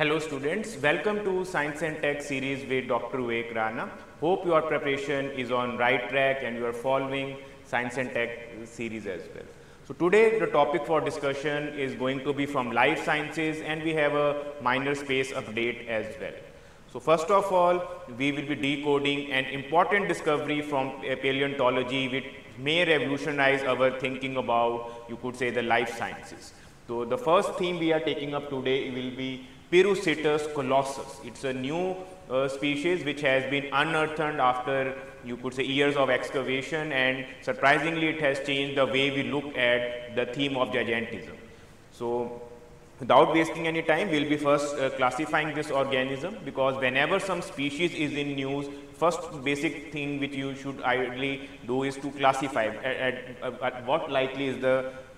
Hello students, welcome to Science and Tech series with Dr. Vivek Rana. Hope your preparation is on right track and you are following Science and Tech series as well. So today the topic for discussion is going to be from life sciences and we have a minor space update as well. So first of all, we will be decoding an important discovery from paleontology which may revolutionize our thinking about, you could say, the life sciences. So the first theme we are taking up today will be Perucetus colossus. It's a new species which has been unearthed after, you could say, years of excavation, and surprisingly it has changed the way we look at the theme of gigantism. So without wasting any time, we'll be first classifying this organism, because whenever some species is in news, first basic thing which you should ideally do is to classify at what likely is the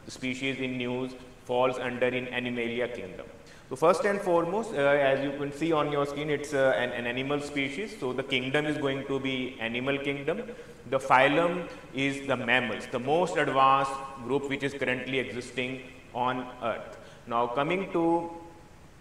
species in news falls under in Animalia kingdom. So first and foremost, as you can see on your screen, it's an animal species. So the kingdom is going to be animal kingdom. The phylum is the mammals, the most advanced group which is currently existing on Earth. Now coming to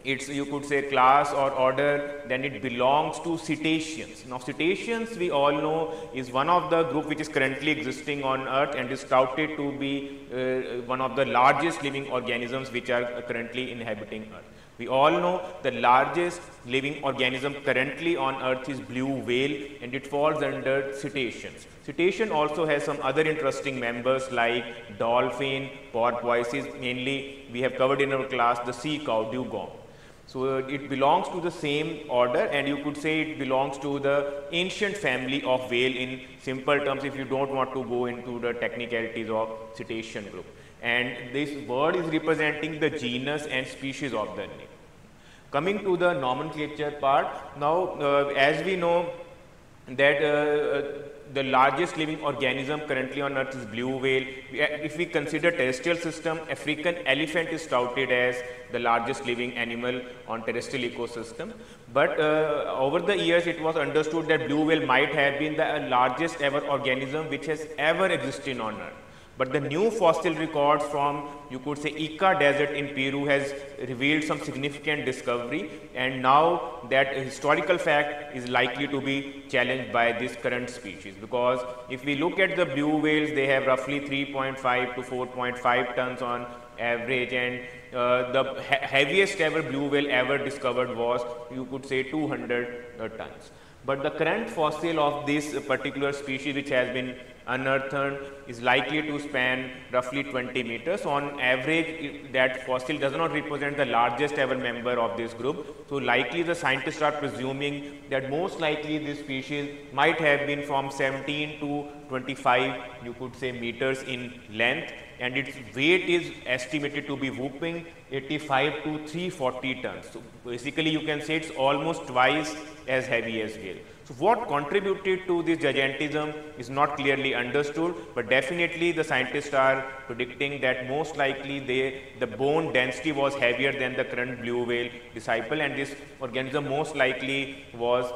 its, you could say, class or order, then it belongs to cetaceans. Now cetaceans, we all know, is one of the group which is currently existing on Earth and is touted to be one of the largest living organisms which are currently inhabiting Earth. We all know the largest living organism currently on Earth is blue whale and it falls under cetaceans. Cetacean also has some other interesting members like dolphin, porpoises, mainly we have covered in our class the sea cow, dugong. So it belongs to the same order and you could say it belongs to the ancient family of whale in simple terms if you don't want to go into the technicalities of cetacean group. And this word is representing the genus and species of the name. Coming to the nomenclature part, now as we know that the largest living organism currently on Earth is blue whale. If we consider terrestrial system, African elephant is touted as the largest living animal on terrestrial ecosystem. But over the years, it was understood that blue whale might have been the largest ever organism which has ever existed on Earth. But the new fossil records from, you could say, Ica Desert in Peru has revealed some significant discovery, and now that historical fact is likely to be challenged by this current species, because if we look at the blue whales, they have roughly 3.5 to 4.5 tons on average, and the heaviest ever blue whale ever discovered was, you could say, 200 tons. But the current fossil of this particular species which has been unearthed is likely to span roughly 20 meters. On average, that fossil does not represent the largest ever member of this group. So likely the scientists are presuming that most likely this species might have been from 17 to 25, you could say, meters in length, and its weight is estimated to be whopping 85 to 340 tons. So basically you can say it's almost twice as heavy as whale. So what contributed to this gigantism is not clearly understood, but definitely the scientists are predicting that most likely the bone density was heavier than the current blue whale disciple, and this organism most likely was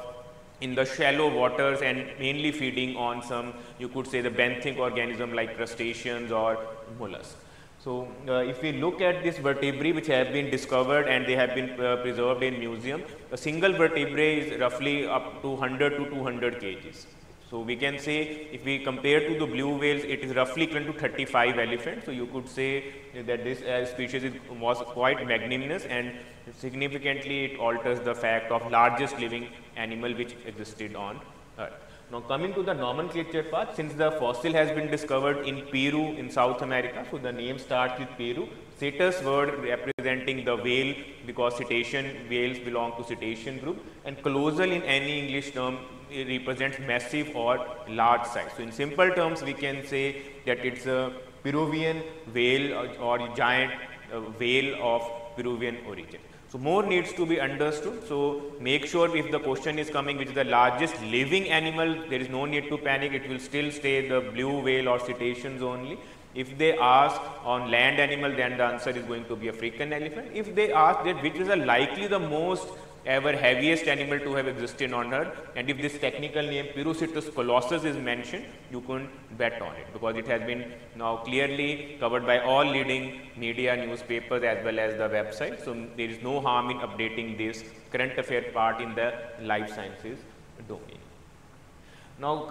in the shallow waters and mainly feeding on some, you could say, the benthic organism like crustaceans or mollusks. So if we look at these vertebrae which have been discovered and they have been preserved in museum, a single vertebrae is roughly up to 100 to 200 kgs. So we can say if we compare to the blue whales, it is roughly equivalent to 35 elephants. So you could say that this species was quite magnanimous, and significantly it alters the fact of largest living animal which existed on Earth. Now coming to the nomenclature part, since the fossil has been discovered in Peru in South America, so the name starts with Peru. Cetus word representing the whale, because cetacean whales belong to cetacean group, and colossal in any English term represents massive or large size. So in simple terms we can say that it's a Peruvian whale or giant whale of Peruvian origin. So more needs to be understood. So make sure if the question is coming which is the largest living animal, there is no need to panic, it will still stay the blue whale or cetaceans only. If they ask on land animal, then the answer is going to be African elephant. If they ask that which is likely the most ever heaviest animal to have existed on Earth, and if this technical name Perucetus colossus is mentioned, you can bet on it, because it has been now clearly covered by all leading media, newspapers as well as the website. So, there is no harm in updating this current affair part in the life sciences domain. Now,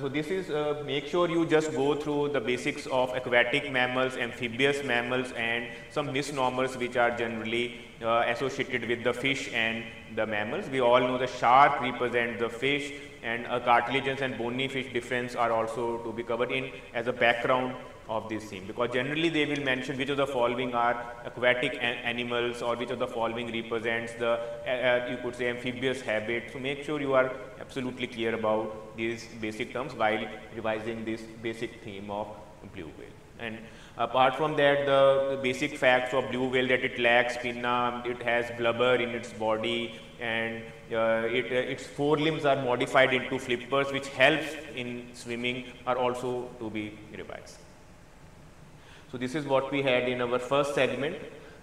so this is make sure you just go through the basics of aquatic mammals, amphibious mammals, and some misnomers which are generally associated with the fish and the mammals. We all know the shark represents the fish, and cartilaginous and bony fish difference are also to be covered in as a background of this theme, because generally they will mention which of the following are aquatic animals or which of the following represents the you could say amphibious habit. So, make sure you are absolutely clear about these basic terms while revising this basic theme of blue whale. And apart from that, the basic facts of blue whale, that it lacks pinna, it has blubber in its body, and its forelimbs are modified into flippers which helps in swimming, are also to be revised. So, this is what we had in our first segment.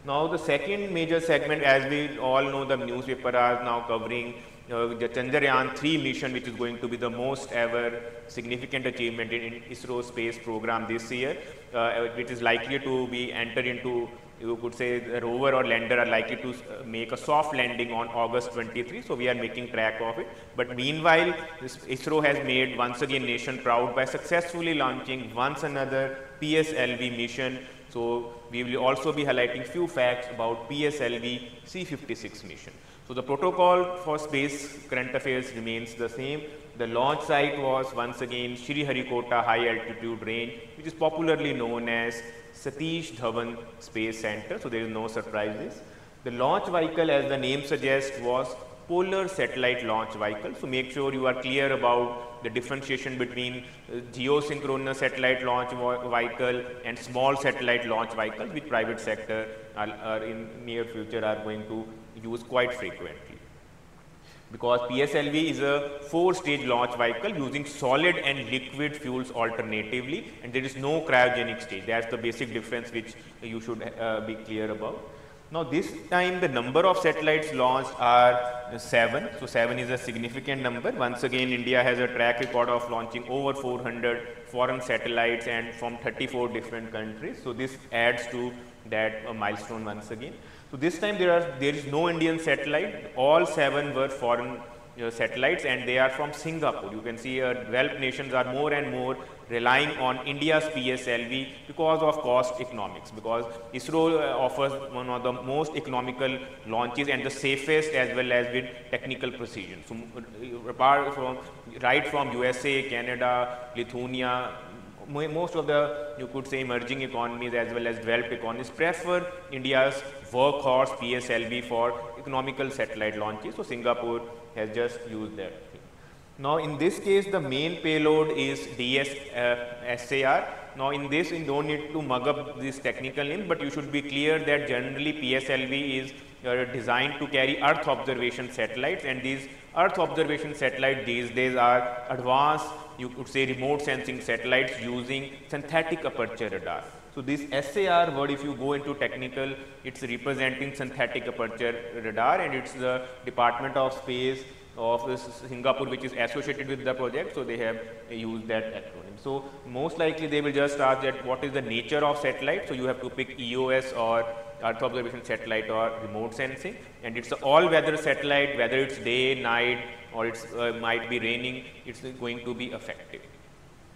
Now, the second major segment, as we all know, the newspaper are now covering the Chandrayaan 3 mission, which is going to be the most ever significant achievement in ISRO space program this year. It is likely to be entered into, you could say, the rover or lander are likely to make a soft landing on August 23. So, we are making track of it. But meanwhile, ISRO has made once again nation proud by successfully launching once another PSLV mission. So, we will also be highlighting few facts about PSLV C56 mission. So, the protocol for space current affairs remains the same. The launch site was once again Sriharikota high altitude range, which is popularly known as Satish Dhawan Space Centre. So, there is no surprises. The launch vehicle, as the name suggests, was polar satellite launch vehicle. So, make sure you are clear about the differentiation between geosynchronous satellite launch vehicle and small satellite launch vehicles, which private sector are in near future are going to use quite frequently. Because PSLV is a 4-stage launch vehicle using solid and liquid fuels alternatively, and there is no cryogenic stage. That is the basic difference which you should be clear about. Now, this time the number of satellites launched are 7. So, 7 is a significant number. Once again, India has a track record of launching over 400 foreign satellites and from 34 different countries. So, this adds to that milestone once again. So, this time there is no Indian satellite. All 7 were foreign satellites, and they are from Singapore. You can see developed nations are more and more relying on India's PSLV because of cost economics, because ISRO offers one of the most economical launches and the safest as well as with technical precision. So, apart from right from USA, Canada, Lithuania, most of the, you could say, emerging economies as well as developed economies prefer India's workhorse PSLV for economical satellite launches. So, Singapore has just used that. Now, in this case, the main payload is DS-SAR. Now, in this, you don't need to mug up this technical name, but you should be clear that generally PSLV is designed to carry Earth observation satellites, and these Earth observation satellites these days are advanced, you could say, remote sensing satellites using synthetic aperture radar. So, this SAR word, if you go into technical, it is representing synthetic aperture radar, and it is the Department of Space of Singapore which is associated with the project. So, they have used that acronym. So, most likely they will just ask that what is the nature of satellite. So, you have to pick EOS or Earth observation satellite or remote sensing, and it is an all weather satellite, whether it is day, night, or it might be raining, it is going to be effective.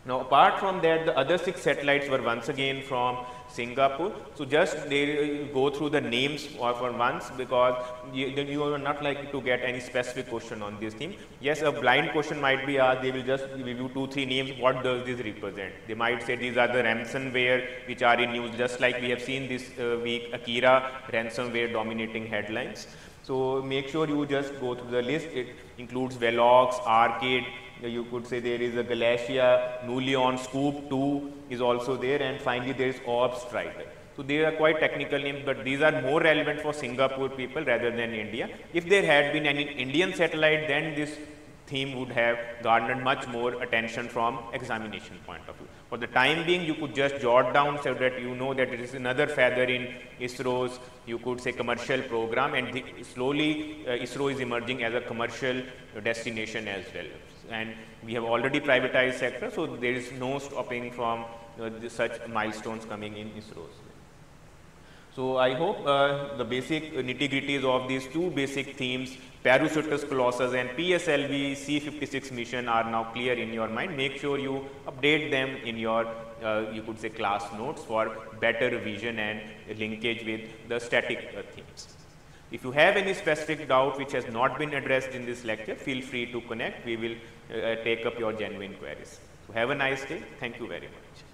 Now, apart from that, the other 6 satellites were once again from Singapore. So, just they go through the names for once, because you are not likely to get any specific question on this theme. Yes, a blind question might be asked. They will just review 2-3 names. What does this represent? They might say these are the ransomware which are in use, just like we have seen this week, Akira ransomware dominating headlines. So, make sure you just go through the list. It includes Velox, Arcade. You could say there is a Galatia, Nulion, Scoop 2 is also there, and finally there is Orb Strider. So, they are quite technical names, but these are more relevant for Singapore people rather than India. If there had been an Indian satellite, then this theme would have garnered much more attention from examination point of view. For the time being, you could just jot down so that you know that it is another feather in ISRO's, you could say, commercial program, and slowly ISRO is emerging as a commercial destination as well. And we have already privatized sector, so there is no stopping from such milestones coming in ISRO's. So, I hope the basic nitty-gritties of these two basic themes, Perucetus colossus and PSLV C56 mission, are now clear in your mind. Make sure you update them in your, you could say, class notes for better revision and linkage with the static themes. If you have any specific doubt which has not been addressed in this lecture, feel free to connect. We will take up your genuine queries. So have a nice day. Thank you very much.